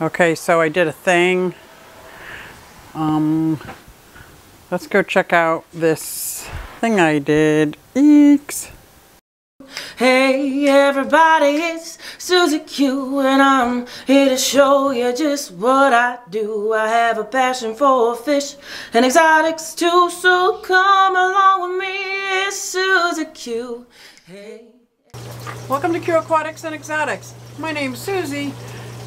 Okay, so I did a thing. Let's go check out this thing I did. Eeks. Hey everybody, it's Susie Q and I'm here to show you just what I do. I have a passion for fish and exotics too, so come along with me, it's Susie Q. Hey. Welcome to Q Aquatics and Exotics. My name's Susie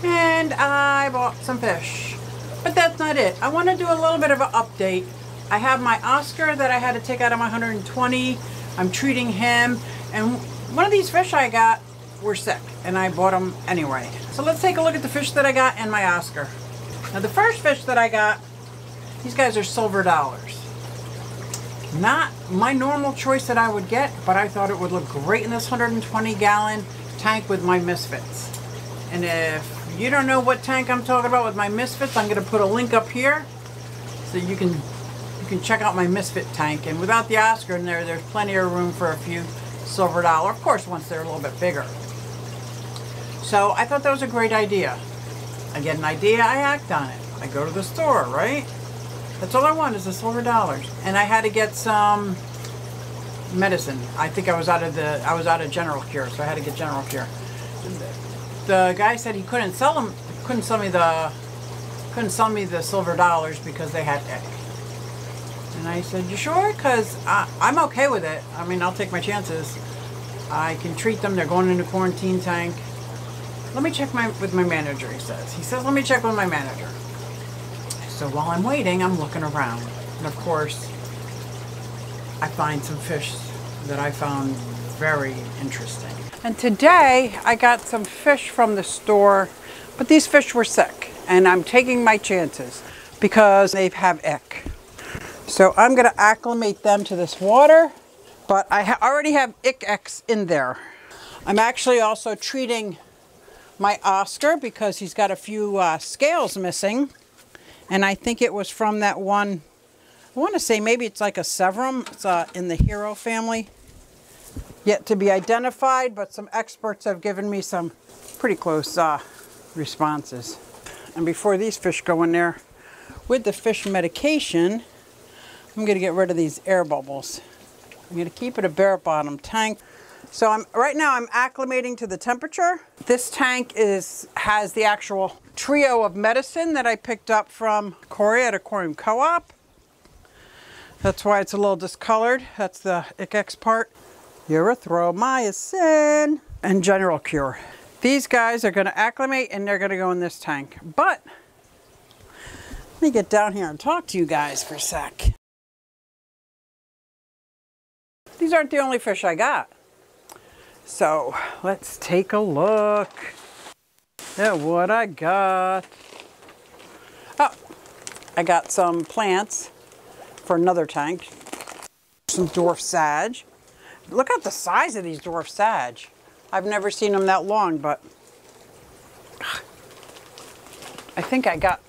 and I bought some fish. But that's not it. I want to do a little bit of an update. I have my Oscar that I had to take out of my 120. I'm treating him. And one of these fish I got were sick, and I bought them anyway. So let's take a look at the fish that I got and my Oscar. Now the first fish that I got, these guys are Silver Dollars. Not my normal choice that I would get, but I thought it would look great in this 120-gallon tank with my Misfits. And if you don't know what tank I'm talking about with my Misfits, I'm going to put a link up here so you can check out my Misfit tank. And without the Oscar in there, there's plenty of room for a few Silver Dollar, of course, once they're a little bit bigger. So I thought that was a great idea. I get an idea, I act on it. I go to the store, right? That's all I want is the Silver Dollars. And I had to get some medicine. I think I was out of General Cure, so I had to get General Cure. The guy said he couldn't sell me the Silver Dollars because they had egg. And I said, you sure? Because I'm okay with it. I mean, I'll take my chances. I can treat them. They're going into quarantine tank. Let me check with my manager, he says. He says, let me check with my manager. So while I'm waiting, I'm looking around. And of course, I find some fish that I found very interesting. And today, I got some fish from the store, but these fish were sick. And I'm taking my chances because they have ick. So I'm going to acclimate them to this water, but I already have Ich-X in there. I'm actually also treating my Oscar because he's got a few scales missing. And I think it was from that one, I want to say maybe it's like a Severum. It's in the Hero family. Yet to be identified, but some experts have given me some pretty close responses. And before these fish go in there, with the fish medication, I'm going to get rid of these air bubbles. I'm going to keep it a bare bottom tank. So right now I'm acclimating to the temperature. This tank has the actual trio of medicine that I picked up from Cory at Aquarium Co-op. That's why it's a little discolored. That's the Ich-X part. Erythromycin and General Cure. These guys are going to acclimate and they're going to go in this tank. But let me get down here and talk to you guys for a sec. These aren't the only fish I got. So let's take a look at what I got. Oh, I got some plants for another tank. Some dwarf sag. Look at the size of these dwarf sag. I've never seen them that long, but I think I got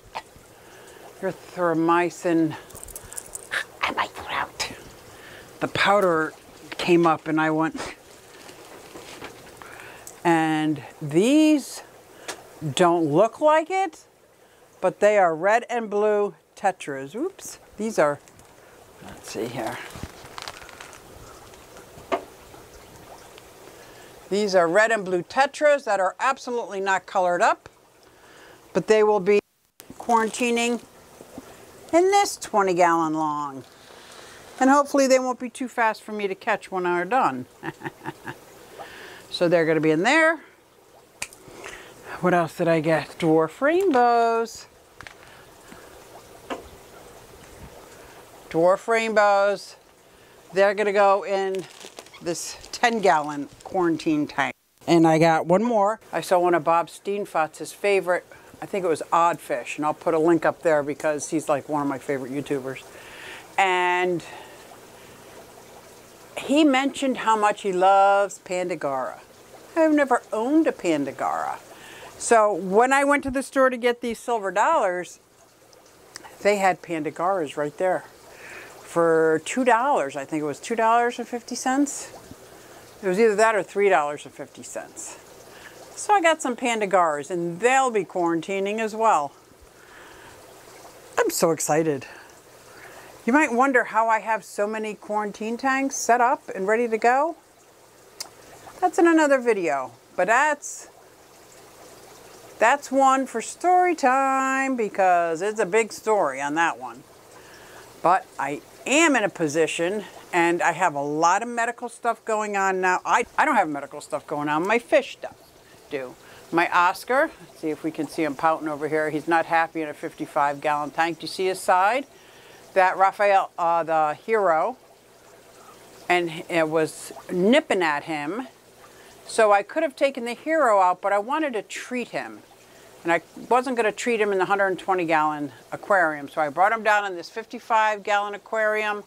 erythromycin. I might throw out. The powder came up and I went. And these don't look like it, but they are red and blue tetras. Oops, these are, let's see here. These are red and blue tetras that are absolutely not colored up, but they will be quarantining in this 20-gallon long. And hopefully they won't be too fast for me to catch when they're done. So they're going to be in there. What else did I get? Dwarf rainbows. Dwarf rainbows. They're going to go in this 10-gallon quarantine tank. And I got one more. I saw one of Bob Steenfotz's favorite. I think it was Oddfish. And I'll put a link up there because he's like one of my favorite YouTubers. And he mentioned how much he loves panda garra. I've never owned a panda garra. So when I went to the store to get these Silver Dollars, they had panda garras right there for $2. I think it was $2.50. It was either that or $3.50. So I got some panda garras, and they'll be quarantining as well. I'm so excited. You might wonder how I have so many quarantine tanks set up and ready to go. That's in another video, but that's one for story time, because it's a big story on that one. But I am in a position, and I have a lot of medical stuff going on now. I don't have medical stuff going on. My fish stuff do. My Oscar, see if we can see him pouting over here. He's not happy in a 55-gallon tank. Do you see his side? That Raphael, the hero, and it was nipping at him. So I could have taken the hero out, but I wanted to treat him. And I wasn't going to treat him in the 120-gallon aquarium. So I brought him down in this 55-gallon aquarium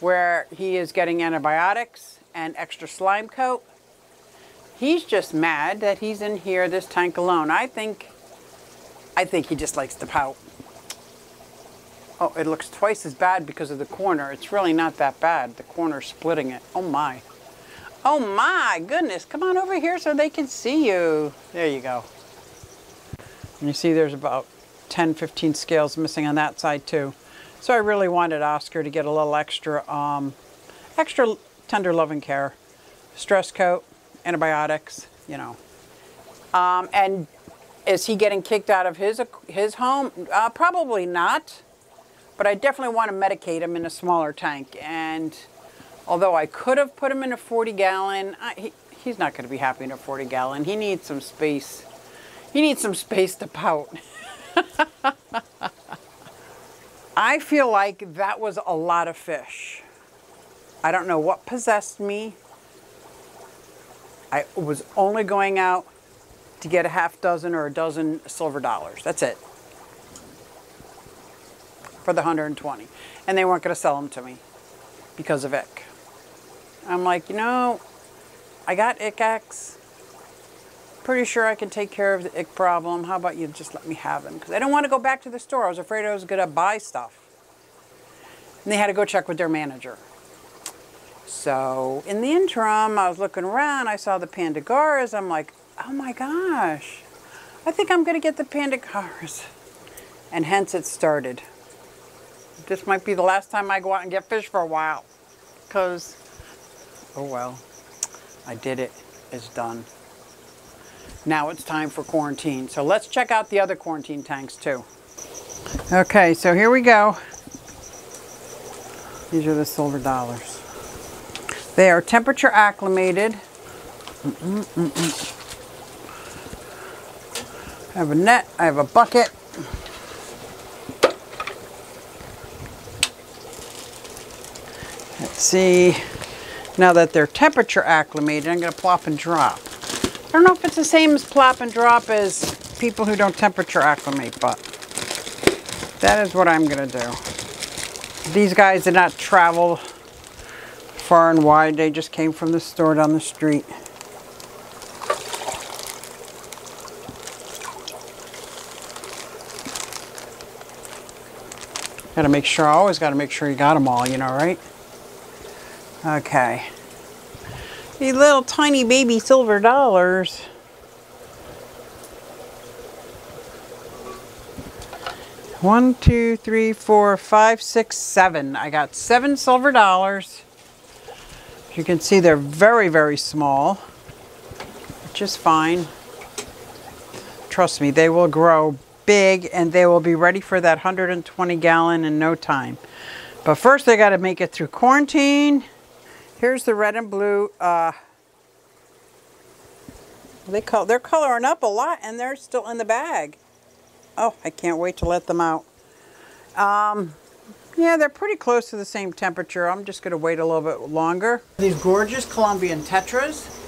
where he is getting antibiotics and extra slime coat. He's just mad that he's in here, this tank alone. I think he just likes to pout. Oh, it looks twice as bad because of the corner. It's really not that bad. The corner's splitting it. Oh my. Oh my goodness, come on over here so they can see you. There you go. And you see there's about 10, 15 scales missing on that side too. So I really wanted Oscar to get a little extra, extra tender love and care. Stress coat, antibiotics, you know. And is he getting kicked out of his home? Probably not, but I definitely want to medicate him in a smaller tank. And although I could have put him in a 40-gallon, he's not going to be happy in a 40-gallon. He needs some space. He needs some space to pout. I feel like that was a lot of fish. I don't know what possessed me. I was only going out to get a half dozen or a dozen silver dollars. That's it. For the 120. And they weren't going to sell them to me because of ick. I'm like, you know, I got Ich-X. Pretty sure I can take care of the ick problem. How about you just let me have them? Because I don't want to go back to the store. I was afraid I was going to buy stuff. And they had to go check with their manager. So in the interim, I was looking around. I saw the panda garras. I'm like, oh my gosh. I think I'm going to get the panda garras. And hence it started. This might be the last time I go out and get fish for a while. Because, oh well, I did it. It's done. Now it's time for quarantine. So let's check out the other quarantine tanks too. Okay, so here we go. These are the silver dollars. They are temperature acclimated. I have a net, I have a bucket. Let's see, now that they're temperature acclimated, I'm gonna plop and drop. I don't know if it's the same as plop and drop as people who don't temperature acclimate, but that is what I'm going to do. These guys did not travel far and wide. They just came from the store down the street. Got to make sure, I always got to make sure you got them all, you know, right? Okay. These little tiny baby silver dollars. One, two, three, four, five, six, seven. I got 7 silver dollars. As you can see, they're very, very small, which is fine. Trust me, they will grow big and they will be ready for that 120-gallon in no time. But first they gotta make it through quarantine. Here's the red and blue, they're coloring up a lot and they're still in the bag. Oh, I can't wait to let them out. Yeah, they're pretty close to the same temperature. I'm just gonna wait a little bit longer. These gorgeous Colombian Tetras.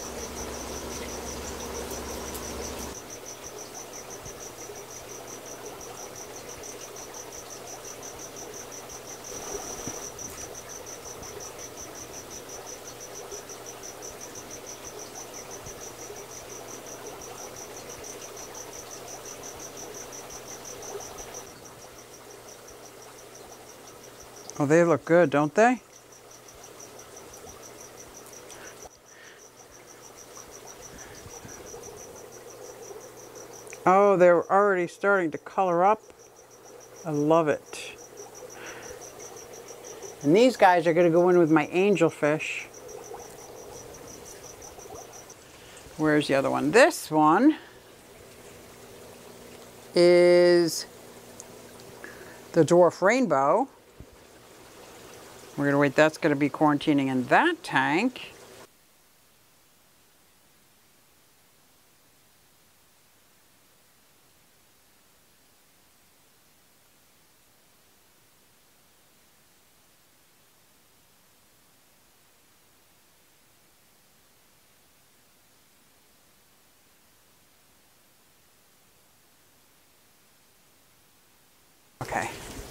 Oh, they look good, don't they? Oh, they're already starting to color up. I love it. And these guys are going to go in with my angelfish. Where's the other one? This one is the dwarf rainbow. We're going to wait. That's going to be quarantining in that tank.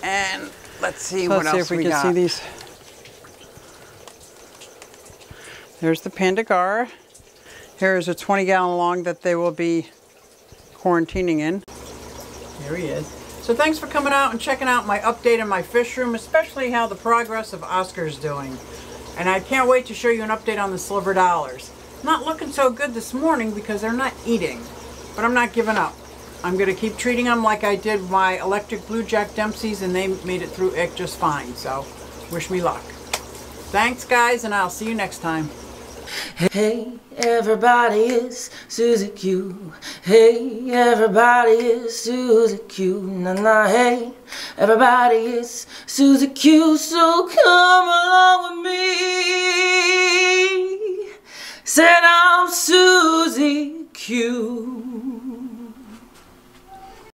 And let's see what else we got. Let's see if we can see these. There's the panda garra. Here is a 20-gallon long that they will be quarantining in. There he is. So thanks for coming out and checking out my update in my fish room, especially how the progress of Oscar's doing. And I can't wait to show you an update on the silver dollars. Not looking so good this morning because they're not eating, but I'm not giving up. I'm going to keep treating them like I did my electric Blue Jack Dempseys, and they made it through it just fine. So wish me luck. Thanks, guys, and I'll see you next time. Hey, everybody, it's Susie Q. Hey, everybody, it's Susie Q. Nah, nah, hey, everybody, it's Susie Q. So come along with me. Said I'm Susie Q.